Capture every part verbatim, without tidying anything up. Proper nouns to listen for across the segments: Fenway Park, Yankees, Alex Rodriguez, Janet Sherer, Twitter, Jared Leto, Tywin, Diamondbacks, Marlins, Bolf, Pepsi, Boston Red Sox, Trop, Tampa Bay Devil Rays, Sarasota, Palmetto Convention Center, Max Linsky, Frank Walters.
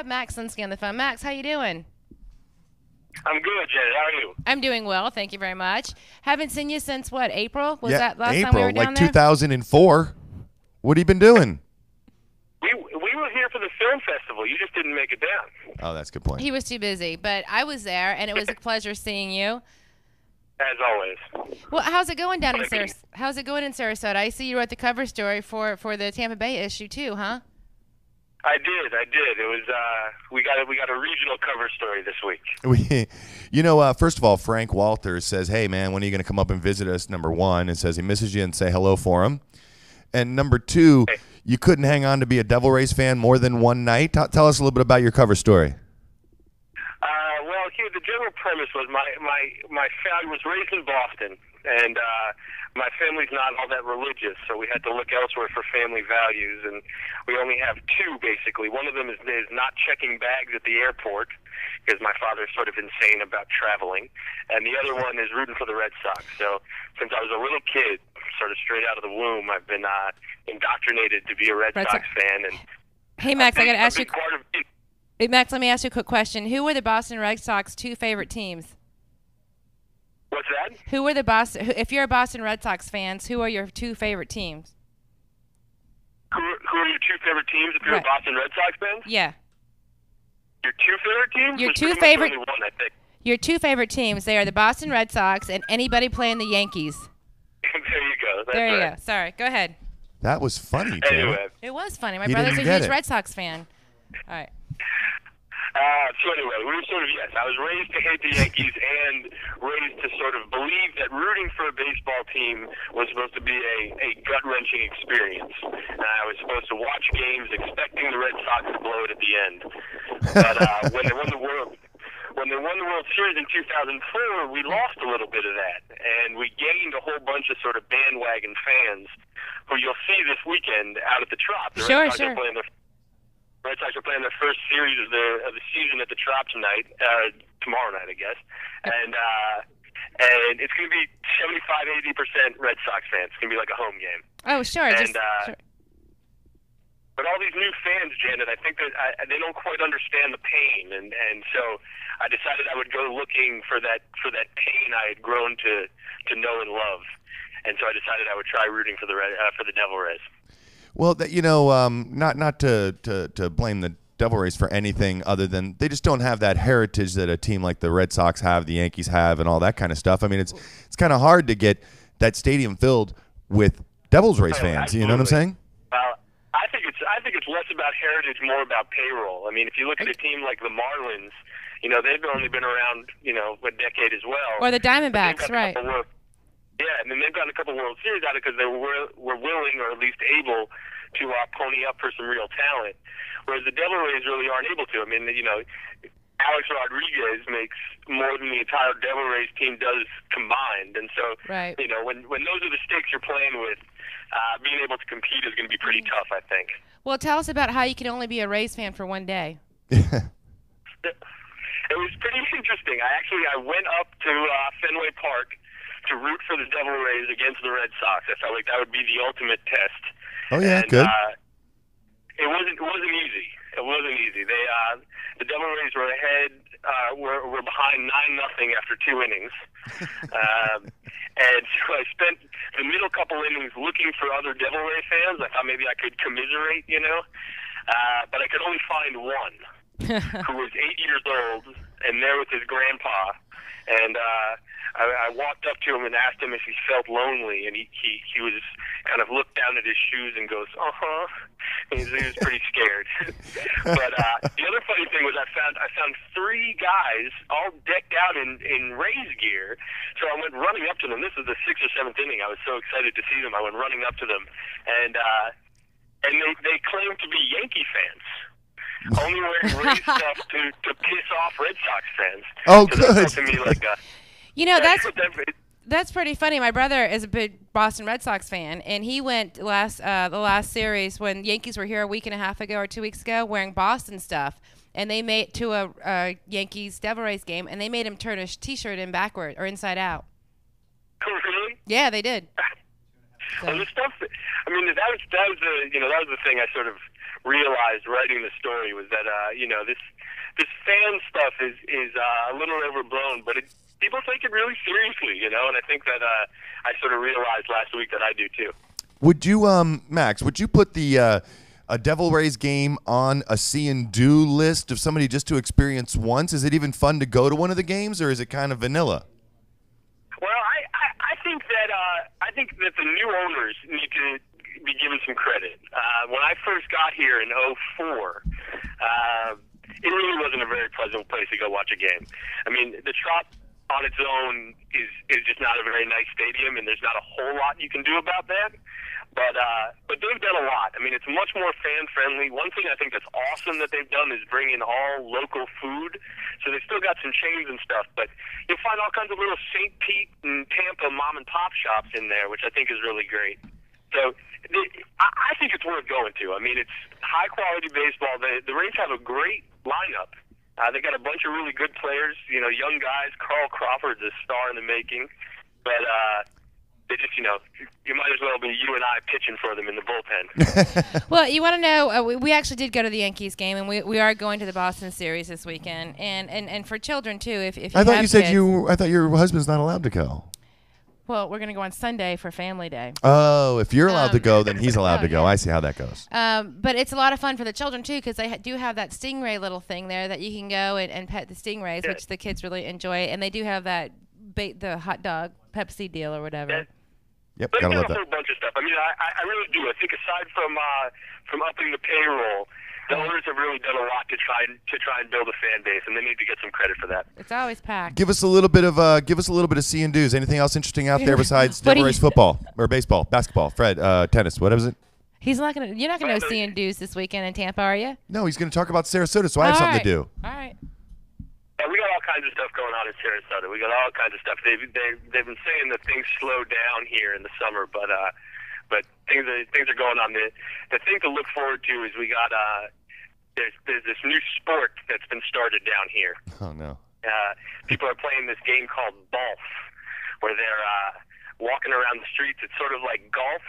have Max Linsky on the phone. Max, how you doing? I'm good, Janet. How are you? I'm doing well. Thank you very much. Haven't seen you since, what, April? Was yeah, that last April, time we were down like there? two thousand four. What have you been doing? We we were here for the film festival. You just didn't make it down. Oh, that's a good point. He was too busy, but I was there, and it was a pleasure seeing you. As always. Well, how's it going down in Sarasota? How's it going in Sarasota? I see you wrote the cover story for, for the Tampa Bay issue too, huh? I did, I did. It was uh, we got a, we got a regional cover story this week. We, you know, uh, first of all, Frank Walters says, "Hey, man, when are you going to come up and visit us?" Number one, and says he misses you and say hello for him. And number two, hey. You couldn't hang on to be a Devil Rays fan more than one night. T tell us a little bit about your cover story. Uh, well, here the general premise was my my my family was raised in Boston, and uh, my family's not all that religious, so we had to look elsewhere for family values, and we only have two, basically. One of them is, is not checking bags at the airport, because my father's sort of insane about traveling, and the other one is rooting for the Red Sox. So since I was a little kid, sort of straight out of the womb, I've been uh, indoctrinated to be a Red, Red Sox, Sox fan. And hey, Max, I, I got to ask you, hey, Max, let me ask you a quick question. Who were the Boston Red Sox two favorite teams? What's that? Who are the Boston? If you're a Boston Red Sox fans, who are your two favorite teams? Who are, who are your two favorite teams? If you're right. a Boston Red Sox fan? Yeah. Your two favorite teams? Your There's two favorite. One, I think. Your two favorite teams. They are the Boston Red Sox and anybody playing the Yankees. There you go. That's there you right. go. Sorry. Go ahead. That was funny. Anyway. It was funny. My he brother's a huge it. Red Sox fan. All right. Uh, so anyway, we were sort of, yes, I was raised to hate the Yankees and raised to sort of believe that rooting for a baseball team was supposed to be a, a gut-wrenching experience. And I was supposed to watch games expecting the Red Sox to blow it at the end. But uh, when they won the World when they won the World Series in two thousand four, we lost a little bit of that, and we gained a whole bunch of sort of bandwagon fans who you'll see this weekend out at the Trop. The sure, Red Sox sure. are playing their Red Sox are playing their first series of the of the season at the Trop tonight, uh, tomorrow night, I guess, and uh, and it's going to be seventy-five, eighty percent Red Sox fans. It's going to be like a home game. Oh, sure. And just, uh, sure. but all these new fans, Janet, I think that I, they don't quite understand the pain, and and so I decided I would go looking for that for that pain I had grown to to know and love, and so I decided I would try rooting for the Red, uh, for the Devil Rays. Well, that, you know, um, not not to, to, to blame the Devil Rays for anything other than they just don't have that heritage that a team like the Red Sox have, the Yankees have, and all that kind of stuff. I mean, it's it's kind of hard to get that stadium filled with Devils Rays fans. Absolutely. You know what I'm saying? Well, I think it's I think it's less about heritage, more about payroll. I mean, if you look at a team like the Marlins, you know, they've only been around, you know, a decade as well. Or the Diamondbacks, right? Yeah, and then they've gotten a couple World Series out of it because they were were willing or at least able to uh, pony up for some real talent, whereas the Devil Rays really aren't able to. I mean, you know, Alex Rodriguez makes more than the entire Devil Rays team does combined, and so right. you know, when when those are the stakes you're playing with, uh, being able to compete is going to be pretty mm-hmm. tough, I think. Well, tell us about how you can only be a Rays fan for one day. It was pretty interesting. I actually I went up to uh, Fenway Park to root for the Devil Rays against the Red Sox. I felt like that would be the ultimate test. Oh yeah, and, good. Uh, it wasn't. It wasn't easy. It wasn't easy. They, uh, the Devil Rays were ahead. Uh, were were behind nine nothing after two innings, um, and so I spent the middle couple innings looking for other Devil Ray fans. I thought maybe I could commiserate, you know, uh, but I could only find one who was eight years old and there with his grandpa, and. Uh, I, I walked up to him and asked him if he felt lonely, and he, he, he was kind of looked down at his shoes and goes, uh-huh. He, he was pretty scared. But uh, the other funny thing was I found I found three guys all decked out in, in Rays gear, so I went running up to them. This was the sixth or seventh inning. I was so excited to see them. I went running up to them, and, uh, and they, they claimed to be Yankee fans. Only wearing Rays stuff to, to piss off Red Sox fans. Oh, so good. That felt to me like a, You know, that's that's pretty funny. My brother is a big Boston Red Sox fan, and he went last uh, the last series when Yankees were here a week and a half ago or two weeks ago wearing Boston stuff, and they made to a uh, Yankees Devil Rays game, and they made him turn his T-shirt in backward or inside out. Really? Yeah, they did. So. Well, the stuff, I mean, that was that was the you know that was the thing I sort of realized writing the story was that uh, you know, this this fan stuff is is uh, a little overblown, but it, people take it really seriously, you know. And I think that uh, I sort of realized last week that I do too. Would you, um, Max? Would you put the uh, a Devil Rays game on a see and do list of somebody just to experience once? Is it even fun to go to one of the games, or is it kind of vanilla? Well, I, I, I think that uh, I think that the new owners need to be given some credit. Uh, when I first got here in oh four, uh, it really wasn't a very pleasant place to go watch a game. I mean, the Trop on its own is is just not a very nice stadium, and there's not a whole lot you can do about that. But uh, but they've done a lot. I mean, it's much more fan-friendly. One thing I think that's awesome that they've done is bring in all local food. So they've still got some chains and stuff, but you'll find all kinds of little Saint Pete and Tampa mom-and-pop shops in there, which I think is really great. So they, I, I think it's worth going to. I mean, it's high-quality baseball. The, the Rays have a great lineup. Uh, they got a bunch of really good players, you know, young guys. Carl Crawford's a star in the making. But uh, they just, you know, you might as well be you and I pitching for them in the bullpen. Well, you want to know, uh, we, we actually did go to the Yankees game, and we, we are going to the Boston series this weekend. And, and, and for children, too, if, if you I thought have you said kids, you. I thought your husband's not allowed to go. Well, we're going to go on Sunday for Family Day. Oh, if you're allowed um, to go, then he's allowed oh, to go. Yeah. I see how that goes. Um, but it's a lot of fun for the children, too, because they ha do have that stingray little thing there that you can go and, and pet the stingrays, yeah. which the kids really enjoy. And they do have that bait, the hot dog Pepsi deal or whatever. Yeah. Yep, but gotta love that. There's a whole bunch of stuff. I mean, I, I really do. I think aside from, uh, from upping the payroll, the owners have really done a lot to try and to try and build a fan base, and they need to get some credit for that. It's always packed. Give us a little bit of uh, give us a little bit of see and do's. Anything else interesting out there besides Devil Rays football or baseball, basketball, Fred, uh, tennis? What is it? He's not gonna. You're not gonna know see and do's this weekend in Tampa, are you? No, he's gonna talk about Sarasota, so I have something to do. All right. Yeah, we got all kinds of stuff going on in Sarasota. We got all kinds of stuff. They've they they've been saying that things slow down here in the summer, but uh, but things are, things are going on. The the thing to look forward to is we got uh. There's, there's this new sport that's been started down here. Oh, no. Uh, people are playing this game called Bolf, where they're uh, walking around the streets. It's sort of like golf,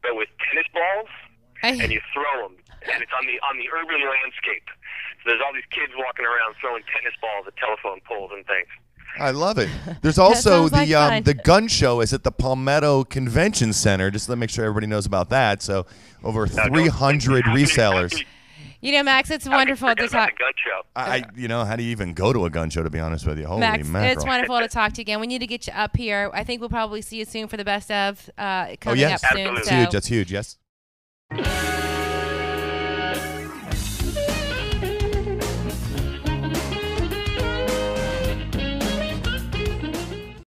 but with tennis balls, and you throw them. And it's on the on the urban landscape. So there's all these kids walking around throwing tennis balls at telephone poles and things. I love it. There's also the like um, the gun show is at the Palmetto Convention Center, just to make sure everybody knows about that. So over three hundred resellers. You know, Max, it's wonderful to talk. Gun show. I, you know, how do you even go to a gun show? To be honest with you, holy Max, mackerel. It's wonderful to talk to you again. We need to get you up here. I think we'll probably see you soon for the best of uh, coming oh, yes. up soon. Absolutely. That's so huge. That's huge. Yes.